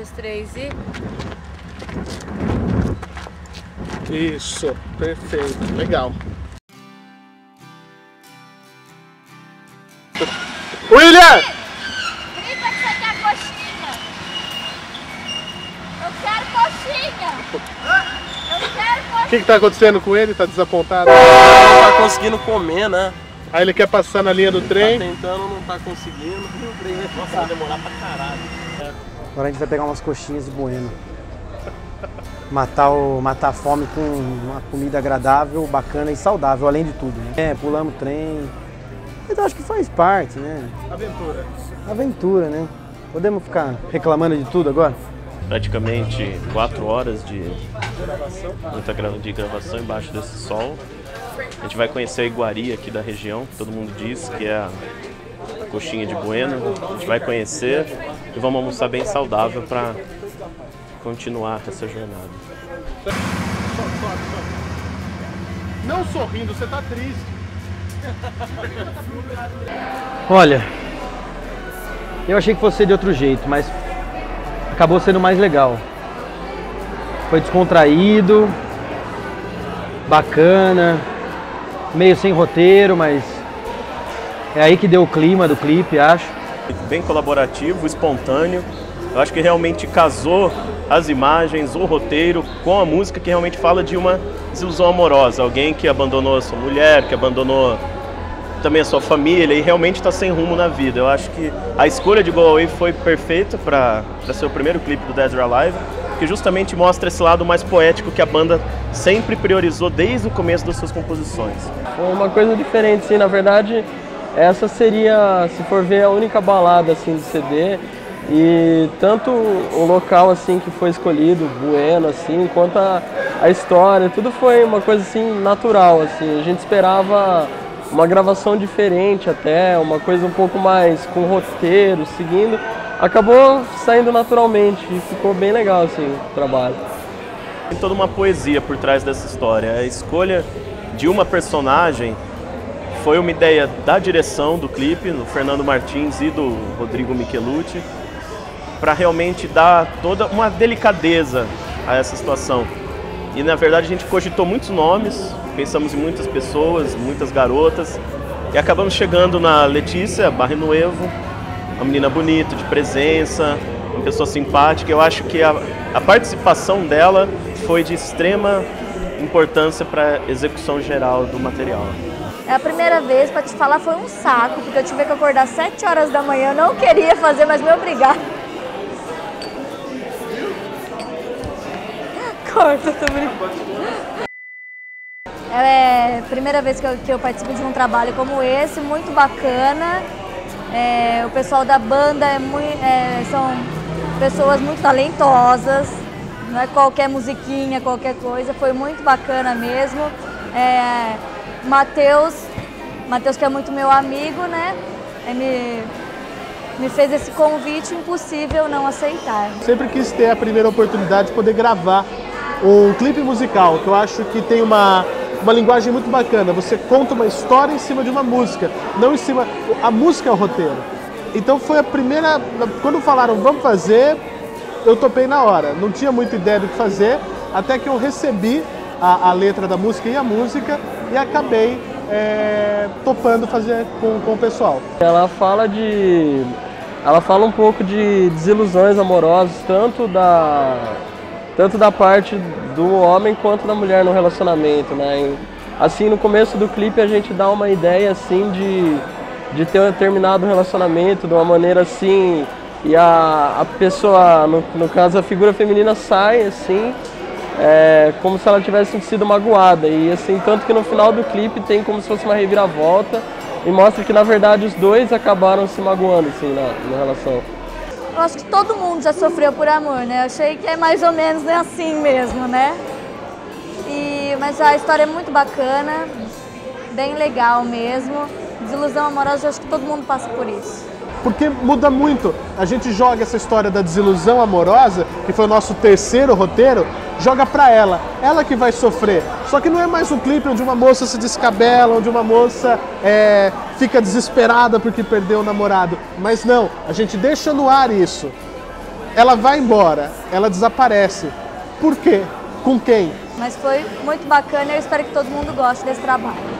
dos três e... Isso, perfeito, legal. William! Grita que você quer coxinha! Eu quero coxinha! Eu quero coxinha! O que tá acontecendo com ele? Tá desapontado? Não tá conseguindo comer, né? Aí ele quer passar na linha do trem. Tá tentando, não tá conseguindo. O trem vai passar. Vai demorar pra caralho. Agora a gente vai pegar umas coxinhas de Bueno. Matar a fome com uma comida agradável, bacana e saudável, além de tudo. Né? É, pulamos trem. Então acho que faz parte, né? Aventura. Aventura, né? Podemos ficar reclamando de tudo agora? Praticamente 4 horas de gravação embaixo desse sol. A gente vai conhecer a iguaria aqui da região, que todo mundo diz que é a coxinha de Bueno. A gente vai conhecer e vamos almoçar bem saudável para continuar essa jornada. Não sorrindo, você tá triste. Olha, eu achei que fosse ser de outro jeito, mas acabou sendo mais legal. Foi descontraído, bacana, meio sem roteiro, mas é aí que deu o clima do clipe, acho. Bem colaborativo, espontâneo. Eu acho que realmente casou as imagens, o roteiro, com a música, que realmente fala de uma desilusão amorosa. Alguém que abandonou a sua mulher, que abandonou também a sua família e realmente está sem rumo na vida. Eu acho que a escolha de Go Away foi perfeita para ser o primeiro clipe do Dead or Alive, que justamente mostra esse lado mais poético que a banda sempre priorizou desde o começo das suas composições. Uma coisa diferente, sim. Na verdade, essa seria, se for ver, a única balada assim, do CD. E tanto o local assim que foi escolhido, Bueno, assim, quanto a história, tudo foi uma coisa assim natural, assim. A gente esperava uma gravação diferente até, uma coisa um pouco mais com roteiro, seguindo. Acabou saindo naturalmente e ficou bem legal assim, o trabalho. Tem toda uma poesia por trás dessa história. A escolha de uma personagem foi uma ideia da direção do clipe, do Fernando Martins e do Rodrigo Michelucci, para realmente dar toda uma delicadeza a essa situação. E na verdade a gente cogitou muitos nomes, pensamos em muitas pessoas, muitas garotas, e acabamos chegando na Letícia Barrionuevo, uma menina bonita, de presença, uma pessoa simpática. Eu acho que a participação dela foi de extrema importância para a execução geral do material. É a primeira vez, para te falar, foi um saco, porque eu tive que acordar às 7 horas da manhã, eu não queria fazer, mas me obrigaram. É a primeira vez que eu participo de um trabalho como esse, muito bacana. É, o pessoal da banda são pessoas muito talentosas, não é qualquer musiquinha, qualquer coisa, foi muito bacana mesmo. É, Matheus, que é muito meu amigo, né? Me fez esse convite, impossível não aceitar. Sempre quis ter a primeira oportunidade de poder gravar um clipe musical, que eu acho que tem uma linguagem muito bacana. Você conta uma história em cima de uma música, não em cima... A música é o roteiro. Então foi a primeira... Quando falaram, vamos fazer, eu topei na hora. Não tinha muita ideia do que fazer, até que eu recebi a letra da música e a música e acabei topando fazer com o pessoal. Ela fala um pouco de desilusões amorosas, tanto da parte do homem quanto da mulher no relacionamento, né? Assim, no começo do clipe a gente dá uma ideia assim de ter um determinado relacionamento de uma maneira assim, e a pessoa, no caso a figura feminina, sai assim, como se ela tivesse sido magoada, e assim, tanto que no final do clipe tem como se fosse uma reviravolta e mostra que na verdade os dois acabaram se magoando assim na relação. Eu acho que todo mundo já sofreu por amor, né? Eu achei que é mais ou menos assim mesmo, né? Mas a história é muito bacana, bem legal mesmo. Desilusão amorosa, eu acho que todo mundo passa por isso. Porque muda muito. A gente joga essa história da desilusão amorosa, que foi o nosso terceiro roteiro, joga pra ela. Ela que vai sofrer. Só que não é mais um clipe onde uma moça se descabela, onde uma moça fica desesperada porque perdeu o namorado. Mas não, a gente deixa no ar isso. Ela vai embora, ela desaparece. Por quê? Com quem? Mas foi muito bacana e eu espero que todo mundo goste desse trabalho.